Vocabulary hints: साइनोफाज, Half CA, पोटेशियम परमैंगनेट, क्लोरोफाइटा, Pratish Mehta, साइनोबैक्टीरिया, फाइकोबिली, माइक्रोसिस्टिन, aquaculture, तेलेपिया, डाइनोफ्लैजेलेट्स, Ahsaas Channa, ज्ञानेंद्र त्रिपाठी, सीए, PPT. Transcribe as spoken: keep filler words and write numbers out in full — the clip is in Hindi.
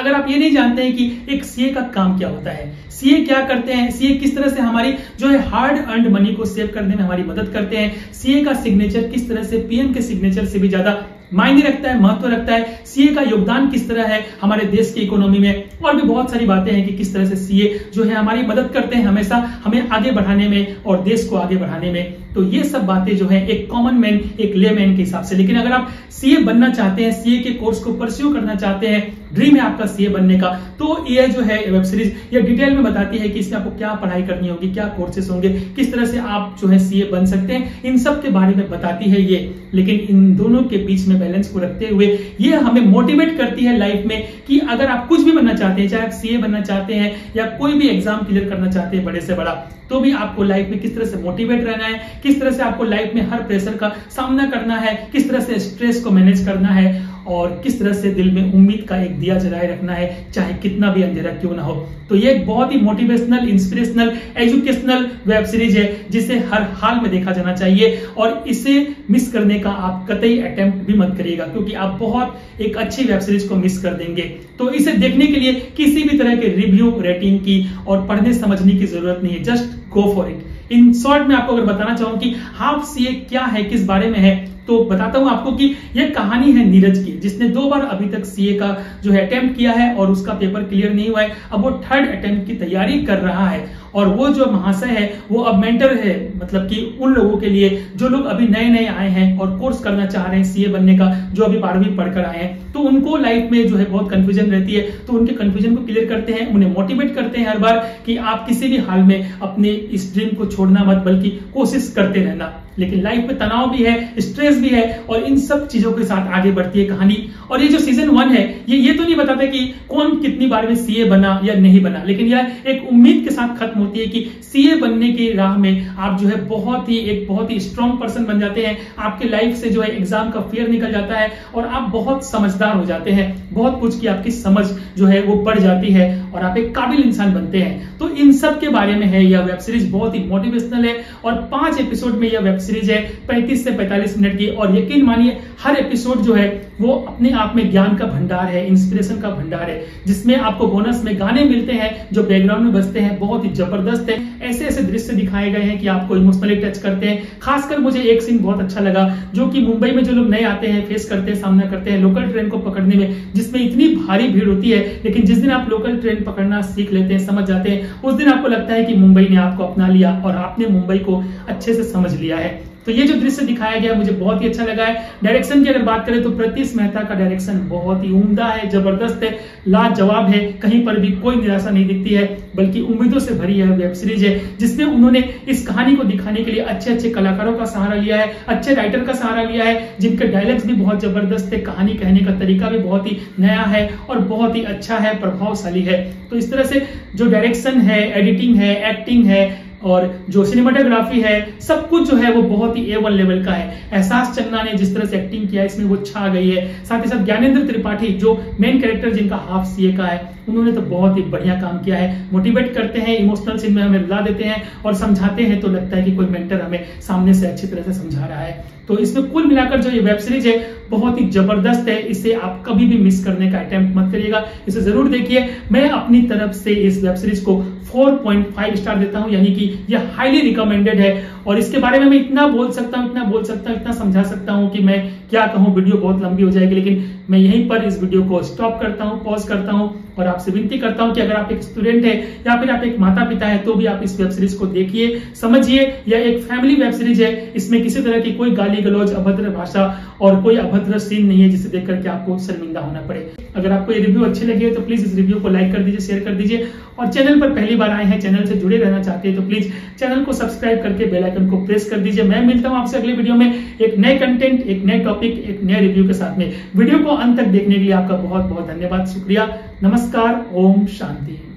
अगर आप ये नहीं जानते हैं कि एक सीए का काम क्या होता है, सीए क्या करते हैं, सीए किस तरह से हमारी जो है हार्ड अर्नड मनी को सेव करने में हमारी मदद करते हैं, सीए का सिग्नेचर किस तरह से पीएम के सिग्नेचर से भी ज्यादा मायने रखता है, महत्व रखता है, सीए का योगदान किस तरह है हमारे देश की इकोनॉमी में, और भी बहुत सारी बातें हैं कि किस तरह से सीए जो है हमारी मदद करते हैं हमेशा हमें आगे बढ़ाने में और देश को आगे बढ़ाने में। तो ये सब बातें जो है एक कॉमन मैन, एक लेमैन के हिसाब से। लेकिन अगर आप सीए बनना चाहते हैं, सीए के कोर्स को परस्यू करना चाहते हैं, ड्रीम है आपका सीए बनने का, तो ये जो है वेब सीरीज ये डिटेल में बताती है कि इसमें आपको क्या पढ़ाई करनी होगी, क्या कोर्सेस होंगे, किस तरह से आप जो है सीए बन सकते हैं, इन सब के बारे में बताती है ये। लेकिन इन दोनों के बीच में बैलेंस को रखते हुए ये हमें मोटिवेट करती है लाइफ में कि अगर आप कुछ भी बनना चाहते हैं, चाहे आप सीए बनना चाहते हैं या कोई भी एग्जाम क्लियर करना चाहते हैं बड़े से बड़ा, तो भी आपको लाइफ में किस तरह से मोटिवेट रहना है, किस तरह से आपको लाइफ में हर प्रेशर का सामना करना है, किस तरह से स्ट्रेस को मैनेज करना है, और किस तरह से दिल में उम्मीद का एक दिया जलाए रखना है चाहे कितना भी अंधेरा क्यों ना हो। तो ये एक बहुत ही motivational, inspirational, educational web series है जिसे हर हाल में देखा जाना चाहिए, और इसे मिस करने का आप कतई अटेम्प्ट भी मत करिएगा क्योंकि आप बहुत एक अच्छी वेब सीरीज को मिस कर देंगे। तो इसे देखने के लिए किसी भी तरह के रिव्यू, रेटिंग की और पढ़ने समझने की जरूरत नहीं है, just go for it. In short में आपको अगर बताना चाहूँ कि हाफ सीए क्या है, किस बारे में है, तो बताता हूं आपको कि यह कहानी है नीरज की, जिसने दो बार अभी तक सीए का जो है अटेम्प्ट किया है और उसका पेपर क्लियर नहीं हुआ है। अब वो थर्ड अटेम्प्ट की तैयारी कर रहा है, और वो जो महाशय है वो अब मेंटर है, मतलब कि उन लोगों के लिए जो लोग अभी नए नए आए हैं और कोर्स करना चाह रहे हैं सीए बनने का, जो अभी बारहवीं पढ़कर आए हैं, तो उनको लाइफ में जो है बहुत कंफ्यूजन रहती है, तो उनके कंफ्यूजन को क्लियर करते हैं, उन्हें मोटिवेट करते हैं हर बार कि आप किसी भी हाल में अपने इस ड्रीम को छोड़ना मत, बल्कि कोशिश करते रहना। लेकिन लाइफ में तनाव भी है, स्ट्रेस भी है, और इन सब चीजों के साथ आगे बढ़ती है कहानी। और ये जो सीजन वन है ये ये तो नहीं बताता कि कौन कितनी बार में सीए बना या नहीं बना, लेकिन यह एक उम्मीद के साथ खत्म होती है कि सीए बनने की राह में आप जो है बहुत ही एक बहुत ही स्ट्रांग पर्सन बन जाते हैं, आपके लाइफ से जो है एग्जाम का फियर निकल जाता है और आप बहुत समझदार हो जाते हैं, बहुत कुछ की आपकी समझ जो है वो बढ़ जाती है और आप एक काबिल इंसान बनते हैं। तो इन सब के बारे में है यह वेब सीरीज, बहुत ही मोटिवेशनल है और पांच एपिसोड में यह वेब सीरीज है पैंतीस से पैंतालीस मिनट की, और यकीन मानिए हर एपिसोड जो है वो अपने आप में ज्ञान का भंडार है, इंस्पिरेशन का भंडार है, जिसमें आपको बोनस में गाने मिलते हैं जो बैकग्राउंड में बजते हैं, बहुत ही जबरदस्त है। ऐसे ऐसे दृश्य दिखाए गए हैं कि आपको इमोशनली टच करते हैं। खासकर मुझे एक सीन बहुत अच्छा लगा जो कि मुंबई में जो लोग नए आते हैं फेस करते हैं, सामना करते हैं लोकल ट्रेन को पकड़ने में, जिसमें इतनी भारी भीड़ होती है, लेकिन जिस दिन आप लोकल ट्रेन पकड़ना सीख लेते हैं, समझ जाते हैं, उस दिन आपको लगता है कि मुंबई ने आपको अपना लिया और आपने मुंबई को अच्छे से समझ लिया है। तो ये जो दृश्य दिखाया गया मुझे बहुत ही अच्छा लगा है। डायरेक्शन की अगर बात करें तो प्रतीश मेहता का डायरेक्शन बहुत ही उम्दा है, जबरदस्त है, लाजवाब है, कहीं पर भी कोई निराशा नहीं दिखती है, बल्कि उम्मीदों से भरी यह वेब सीरीज है, जिसमें उन्होंने इस कहानी को दिखाने के लिए अच्छे अच्छे कलाकारों का सहारा लिया है, अच्छे राइटर का सहारा लिया है, जिनके डायलॉग्स भी बहुत जबरदस्त है, कहानी कहने का तरीका भी बहुत ही नया है और बहुत ही अच्छा है, प्रभावशाली है। तो इस तरह से जो डायरेक्शन है, एडिटिंग है, एक्टिंग है और जो सिनेमाटोग्राफी है, सब कुछ जो है वो बहुत ही ए वन लेवल का है। एहसास चन्ना ने जिस तरह से एक्टिंग किया है इसमें वो छा गई है, साथ ही साथ ज्ञानेंद्र त्रिपाठी जो मेन कैरेक्टर जिनका हाफ सीए का है, उन्होंने तो बहुत ही बढ़िया काम किया है। मोटिवेट करते हैं, इमोशनल सीन में हमें रुला देते हैं और समझाते हैं, तो लगता है कि कोई मेंटर हमें सामने से अच्छी तरह से समझा रहा है। तो इसमें कुल मिलाकर जो ये वेब सीरीज है बहुत ही जबरदस्त है, इसे आप कभी भी मिस करने का अटेम्प्ट मत करिएगा, इसे जरूर देखिए। मैं अपनी तरफ से इस वेब सीरीज को चार पॉइंट पाँच स्टार देता हूं, यानी कि यह हाईली रिकमेंडेड है। और इसके बारे में मैं इतना बोल सकता हूं, इतना बोल सकता हूं, इतना समझा सकता हूं कि मैं क्या कहूं, वीडियो बहुत लंबी हो जाएगी, लेकिन मैं यहीं पर इस वीडियो को स्टॉप करता हूं, पॉज करता हूं और आपसे विनती करता हूं कि अगर आप एक स्टूडेंट है या फिर आप एक माता पिता है तो भी आप इस वेब सीरीज को देखिए, समझिए। यह एक फैमिली वेब सीरीज है, इसमें किसी तरह की कोई गाली गलौज, अभद्र भाषा और कोई अभद्र सीन नहीं है जिसे देख करके आपको शर्मिंदा होना पड़े। अगर आपको ये रिव्यू अच्छी लगी है तो प्लीज इस रिव्यू को लाइक कर दीजिए, शेयर कर दीजिए, और चैनल पर पहली बार आए हैं, चैनल से जुड़े रहना चाहते हैं तो प्लीज चैनल को सब्सक्राइब करके बेल आइकन को प्रेस कर दीजिए। मैं मिलता हूं आपसे अगले वीडियो में एक नए कंटेंट, एक नए टॉपिक, एक नए रिव्यू के साथ में। वीडियो को अंत तक देखने के लिए आपका बहुत बहुत धन्यवाद, शुक्रिया, नमस्कार, ओम शांति।